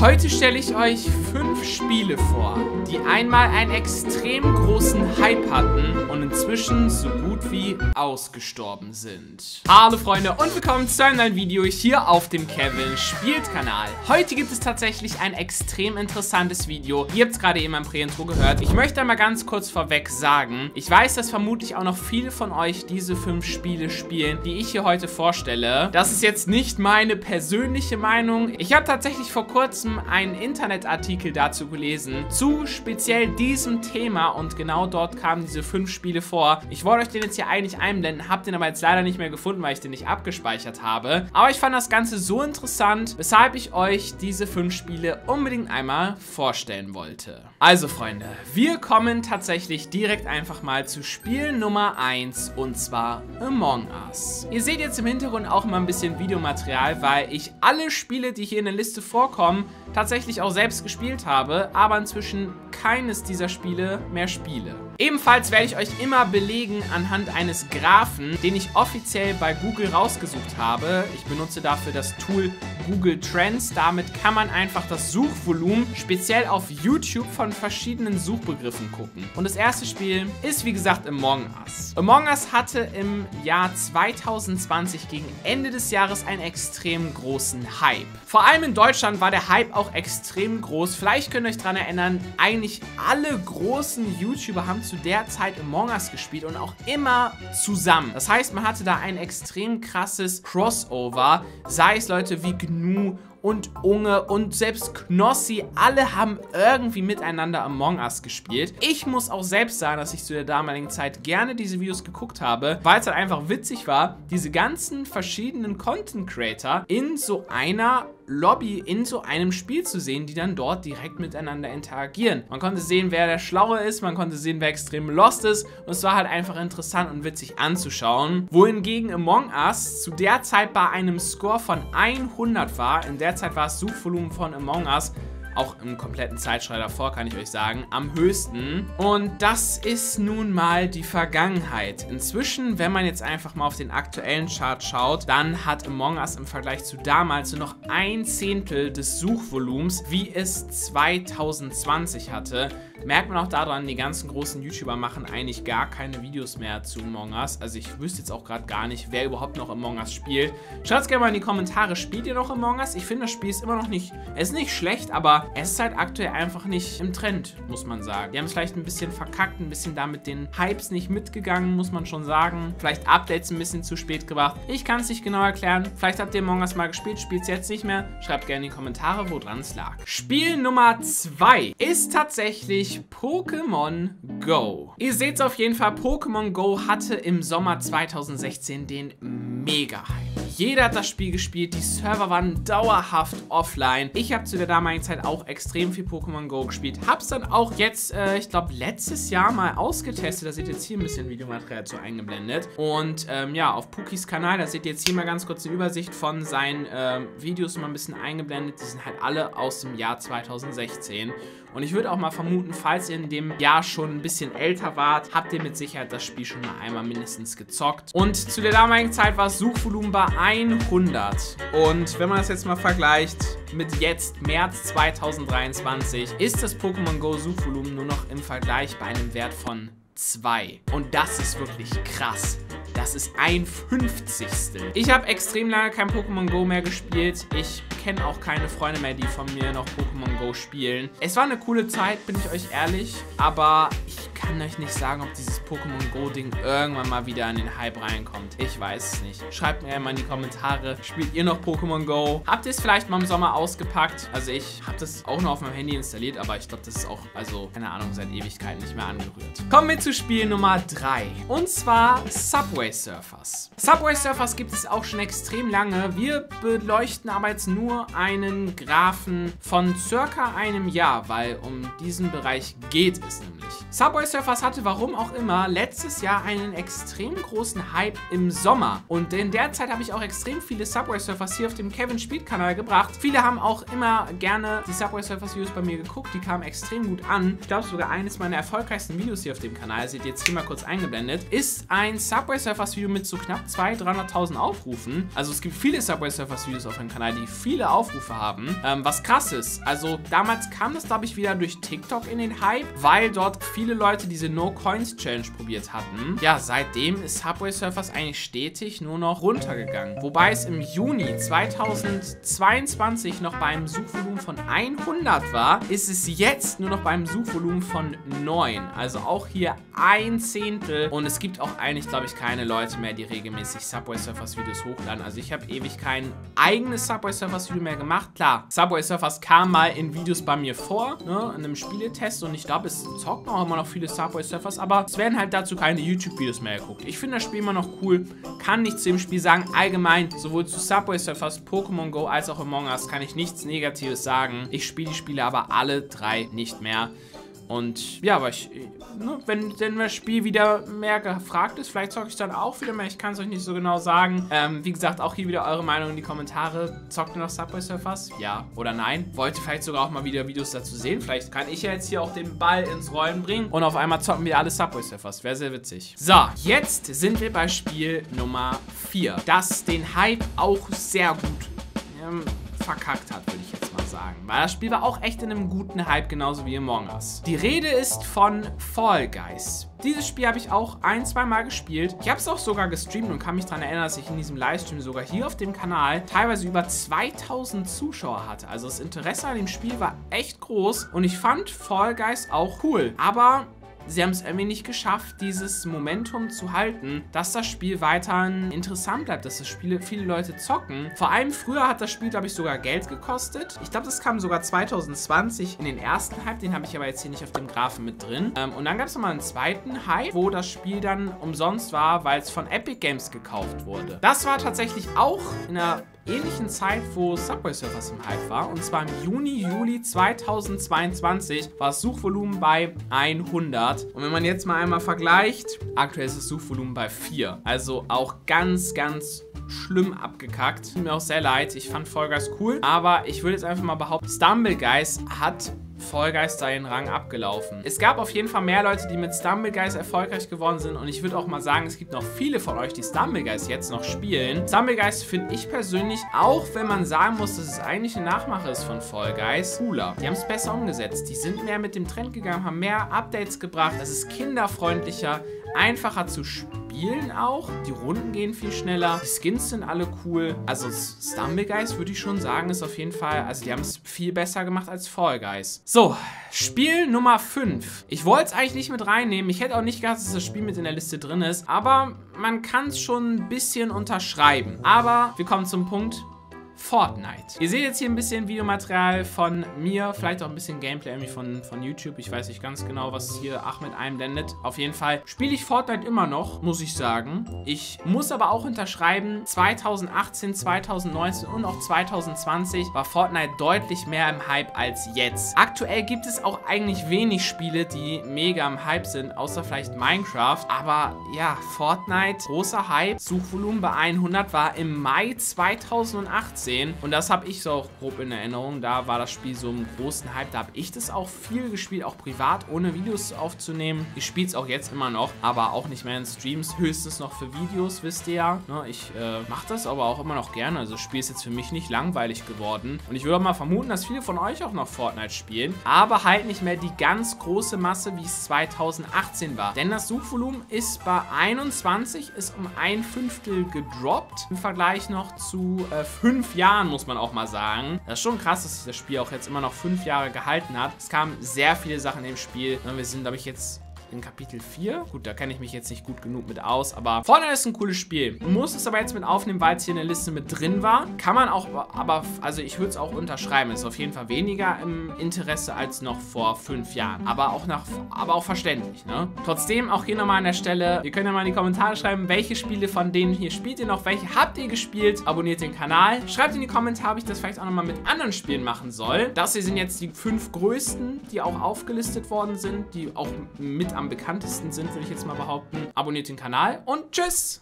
Heute stelle ich euch 5 Spiele vor, die einmal einen extrem großen Hype hatten und inzwischen so gut wie ausgestorben sind. Hallo Freunde und willkommen zu einem neuen Video hier auf dem Kevin Spielt Kanal. Heute gibt es tatsächlich ein extrem interessantes Video. Ihr habt es gerade eben im Prä-Intro gehört. Ich möchte einmal ganz kurz vorweg sagen, ich weiß, dass vermutlich auch noch viele von euch diese 5 Spiele spielen, die ich hier heute vorstelle. Das ist jetzt nicht meine persönliche Meinung. Ich habe tatsächlich vor kurzem einen Internetartikel dazu gelesen, zu speziell diesem Thema, und genau dort kamen diese 5 Spiele vor. Ich wollte euch den jetzt hier eigentlich einblenden, habe den aber jetzt leider nicht mehr gefunden, weil ich den nicht abgespeichert habe. Aber ich fand das Ganze so interessant, weshalb ich euch diese 5 Spiele unbedingt einmal vorstellen wollte. Also Freunde, wir kommen tatsächlich direkt einfach mal zu Spiel Nummer 1, und zwar Among Us. Ihr seht jetzt im Hintergrund auch mal ein bisschen Videomaterial, weil ich alle Spiele, die hier in der Liste vorkommen, tatsächlich auch selbst gespielt habe, aber inzwischen keines dieser Spiele mehr spiele. Ebenfalls werde ich euch immer belegen anhand eines Graphen, den ich offiziell bei Google rausgesucht habe. Ich benutze dafür das Tool Google Trends. Damit kann man einfach das Suchvolumen speziell auf YouTube von verschiedenen Suchbegriffen gucken. Und das erste Spiel ist, wie gesagt, Among Us. Among Us hatte im Jahr 2020 gegen Ende des Jahres einen extrem großen Hype. Vor allem in Deutschland war der Hype auch extrem groß. Vielleicht könnt ihr euch daran erinnern, eigentlich alle großen YouTuber haben zu der Zeit Among Us gespielt und auch immer zusammen. Das heißt, man hatte da ein extrem krasses Crossover, sei es Leute wie GNU und Unge und selbst Knossi, alle haben irgendwie miteinander Among Us gespielt. Ich muss auch selbst sagen, dass ich zu der damaligen Zeit gerne diese Videos geguckt habe, weil es halt einfach witzig war, diese ganzen verschiedenen Content-Creator in so einer Lobby, in so einem Spiel zu sehen, die dann dort direkt miteinander interagieren. Man konnte sehen, wer der Schlaue ist, man konnte sehen, wer extrem lost ist, und es war halt einfach interessant und witzig anzuschauen. Wohingegen Among Us zu der Zeit bei einem Score von 100 war, in der Zeit war das Suchvolumen von Among Us, auch im kompletten Zeitschrei davor, kann ich euch sagen, am höchsten. Und das ist nun mal die Vergangenheit. Inzwischen, wenn man jetzt einfach mal auf den aktuellen Chart schaut, dann hat Among Us im Vergleich zu damals nur noch 1/10 des Suchvolumens, wie es 2020 hatte. Merkt man auch daran, die ganzen großen YouTuber machen eigentlich gar keine Videos mehr zu Among Us. Also ich wüsste jetzt auch gerade gar nicht, wer überhaupt noch Among Us spielt. Schaut es gerne mal in die Kommentare, spielt ihr noch Among Us? Ich finde, das Spiel ist immer noch nicht, es ist nicht schlecht, aber es ist halt aktuell einfach nicht im Trend, muss man sagen. Die haben es vielleicht ein bisschen verkackt, ein bisschen damit den Hypes nicht mitgegangen, muss man schon sagen. Vielleicht Updates ein bisschen zu spät gebracht. Ich kann es nicht genau erklären. Vielleicht habt ihr Among Us mal gespielt, spielt es jetzt nicht mehr. Schreibt gerne in die Kommentare, woran es lag. Spiel Nummer 2 ist tatsächlich Pokémon Go. Ihr seht es auf jeden Fall, Pokémon Go hatte im Sommer 2016 den Mega-Hype. Jeder hat das Spiel gespielt, die Server waren dauerhaft offline. Ich habe zu der damaligen Zeit auch extrem viel Pokémon Go gespielt. Hab's dann auch jetzt, ich glaube, letztes Jahr mal ausgetestet. Da seht ihr jetzt hier ein bisschen Videomaterial zu eingeblendet. Und ja, auf Pukis Kanal, da seht ihr jetzt hier mal ganz kurz eine Übersicht von seinen Videos mal ein bisschen eingeblendet. Die sind halt alle aus dem Jahr 2016. Und ich würde auch mal vermuten, falls ihr in dem Jahr schon ein bisschen älter wart, habt ihr mit Sicherheit das Spiel schon mal einmal mindestens gezockt. Und zu der damaligen Zeit war das Suchvolumen bei 100. Und wenn man das jetzt mal vergleicht mit jetzt, März 2023, ist das Pokémon Go Suchvolumen nur noch im Vergleich bei einem Wert von 2. Und das ist wirklich krass. Das ist 1/50. Ich habe extrem lange kein Pokémon Go mehr gespielt. Ich kenne auch keine Freunde mehr, die von mir noch Pokémon Go spielen. Es war eine coole Zeit, bin ich euch ehrlich. Aber ich kann euch nicht sagen, ob dieses Pokémon Go-Ding irgendwann mal wieder in den Hype reinkommt. Ich weiß es nicht. Schreibt mir mal in die Kommentare, spielt ihr noch Pokémon Go? Habt ihr es vielleicht mal im Sommer ausgepackt? Also ich habe das auch noch auf meinem Handy installiert, aber ich glaube, das ist auch, also keine Ahnung, seit Ewigkeiten nicht mehr angerührt. Kommen wir zu Spiel Nummer 3. Und zwar Subway Surfers. Subway Surfers gibt es auch schon extrem lange. Wir beleuchten aber jetzt nur einen Graphen von circa einem Jahr, weil um diesen Bereich geht es nämlich. Subway Surfers Surfers hatte, warum auch immer, letztes Jahr einen extrem großen Hype im Sommer. Und in der Zeit habe ich auch extrem viele Subway Surfers hier auf dem Kevin Spielt-Kanal gebracht. Viele haben auch immer gerne die Subway Surfers-Videos bei mir geguckt. Die kamen extrem gut an. Ich glaube, sogar eines meiner erfolgreichsten Videos hier auf dem Kanal, seht ihr jetzt hier mal kurz eingeblendet, ist ein Subway Surfers-Video mit so knapp 200.000 bis 300.000 Aufrufen. Also es gibt viele Subway Surfers-Videos auf dem Kanal, die viele Aufrufe haben. Was krass ist. Also damals kam das, glaube ich, wieder durch TikTok in den Hype, weil dort viele Leute diese No-Coins-Challenge probiert hatten. Ja, seitdem ist Subway Surfers eigentlich stetig nur noch runtergegangen. Wobei es im Juni 2022 noch bei einem Suchvolumen von 100 war, ist es jetzt nur noch bei einem Suchvolumen von 9. Also auch hier ein Zehntel. Und es gibt auch eigentlich, glaube ich, keine Leute mehr, die regelmäßig Subway Surfers Videos hochladen. Also ich habe ewig kein eigenes Subway Surfers Video mehr gemacht. Klar, Subway Surfers kam mal in Videos bei mir vor, ne, in einem Spieletest, und ich glaube, es zocken auch immer noch viele Subway Surfers, aber es werden halt dazu keine YouTube-Videos mehr geguckt. Ich finde das Spiel immer noch cool, kann nichts zu dem Spiel sagen. Allgemein, sowohl zu Subway Surfers, Pokémon Go als auch Among Us kann ich nichts Negatives sagen. Ich spiele die Spiele aber alle drei nicht mehr. Und ja, aber ich, ne, wenn das Spiel wieder mehr gefragt ist, vielleicht zocke ich dann auch wieder mehr. Ich kann es euch nicht so genau sagen. Wie gesagt, auch hier wieder eure Meinung in die Kommentare. Zockt ihr noch Subway Surfers? Ja oder nein? Wollt ihr vielleicht sogar auch mal wieder Videos dazu sehen? Vielleicht kann ich ja jetzt hier auch den Ball ins Rollen bringen und auf einmal zocken wir alle Subway Surfers. Wäre sehr witzig. So, jetzt sind wir bei Spiel Nummer 4, das den Hype auch sehr gut verkackt hat, würde ich jetzt mal sagen. Weil das Spiel war auch echt in einem guten Hype, genauso wie Among Us. Die Rede ist von Fall Guys. Dieses Spiel habe ich auch ein-, zweimal gespielt. Ich habe es auch sogar gestreamt und kann mich daran erinnern, dass ich in diesem Livestream sogar hier auf dem Kanal teilweise über 2.000 Zuschauer hatte. Also das Interesse an dem Spiel war echt groß und ich fand Fall Guys auch cool. Aber sie haben es irgendwie nicht geschafft, dieses Momentum zu halten, dass das Spiel weiterhin interessant bleibt, dass das Spiel viele Leute zocken. Vor allem früher hat das Spiel, glaube ich, sogar Geld gekostet. Ich glaube, das kam sogar 2020 in den ersten Hype, den habe ich aber jetzt hier nicht auf dem Graphen mit drin. Und dann gab es nochmal einen zweiten Hype, wo das Spiel dann umsonst war, weil es von Epic Games gekauft wurde. Das war tatsächlich auch in einer ähnlichen Zeit, wo Subway Surfers im Hype war. Und zwar im Juni, Juli 2022 war das Suchvolumen bei 100. Und wenn man jetzt mal einmal vergleicht, aktuell ist das Suchvolumen bei 4. Also auch ganz, ganz schlimm abgekackt. Tut mir auch sehr leid. Ich fand Fall Guys cool. Aber ich würde jetzt einfach mal behaupten, Stumble Guys hat Fall Guys da den Rang abgelaufen. Es gab auf jeden Fall mehr Leute, die mit Stumble Guys erfolgreich geworden sind, und ich würde auch mal sagen, es gibt noch viele von euch, die Stumble Guys jetzt noch spielen. Stumble Guys finde ich persönlich, auch wenn man sagen muss, dass es eigentlich eine Nachmache ist von Fall Guys, cooler. Die haben es besser umgesetzt, die sind mehr mit dem Trend gegangen, haben mehr Updates gebracht, es ist kinderfreundlicher, einfacher zu spielen auch. Die Runden gehen viel schneller. Die Skins sind alle cool. Also Stumble Guys, würde ich schon sagen, ist auf jeden Fall, also die haben es viel besser gemacht als Fall Guys. So, Spiel Nummer 5. Ich wollte es eigentlich nicht mit reinnehmen. Ich hätte auch nicht gedacht, dass das Spiel mit in der Liste drin ist. Aber man kann es schon ein bisschen unterschreiben. Aber wir kommen zum Punkt Fortnite. Ihr seht jetzt hier ein bisschen Videomaterial von mir, vielleicht auch ein bisschen Gameplay irgendwie von YouTube. Ich weiß nicht ganz genau, was hier Ahmed einblendet. Auf jeden Fall spiele ich Fortnite immer noch, muss ich sagen. Ich muss aber auch unterschreiben, 2018, 2019 und auch 2020 war Fortnite deutlich mehr im Hype als jetzt. Aktuell gibt es auch eigentlich wenig Spiele, die mega im Hype sind, außer vielleicht Minecraft. Aber ja, Fortnite, großer Hype. Suchvolumen bei 100 war im Mai 2018. Und das habe ich so auch grob in Erinnerung. Da war das Spiel so im großen Hype. Da habe ich das auch viel gespielt, auch privat, ohne Videos aufzunehmen. Ich spiele es auch jetzt immer noch, aber auch nicht mehr in Streams. Höchstens noch für Videos, wisst ihr ja. Ne, ich mache das aber auch immer noch gerne. Also das Spiel ist jetzt für mich nicht langweilig geworden. Und ich würde auch mal vermuten, dass viele von euch auch noch Fortnite spielen. Aber halt nicht mehr die ganz große Masse, wie es 2018 war. Denn das Suchvolumen ist bei 21, ist um 1/5 gedroppt. Im Vergleich noch zu 5 Jahren, muss man auch mal sagen. Das ist schon krass, dass sich das Spiel auch jetzt immer noch 5 Jahre gehalten hat. Es kamen sehr viele Sachen im Spiel. Wir sind, glaube ich, jetzt in Kapitel 4. Gut, da kenne ich mich jetzt nicht gut genug mit aus, aber Fortnite ist ein cooles Spiel. Muss es aber jetzt mit aufnehmen, weil es hier in der Liste mit drin war. Kann man auch, aber, also ich würde es auch unterschreiben. Ist auf jeden Fall weniger im Interesse als noch vor 5 Jahren. Aber auch verständlich, ne? Trotzdem, auch hier nochmal an der Stelle, ihr könnt ja mal in die Kommentare schreiben, welche Spiele von denen hier spielt ihr noch, welche habt ihr gespielt. Abonniert den Kanal. Schreibt in die Kommentare, ob ich das vielleicht auch nochmal mit anderen Spielen machen soll. Das hier sind jetzt die 5 größten, die auch aufgelistet worden sind, die auch mit am bekanntesten sind, würde ich jetzt mal behaupten. Abonniert den Kanal und tschüss!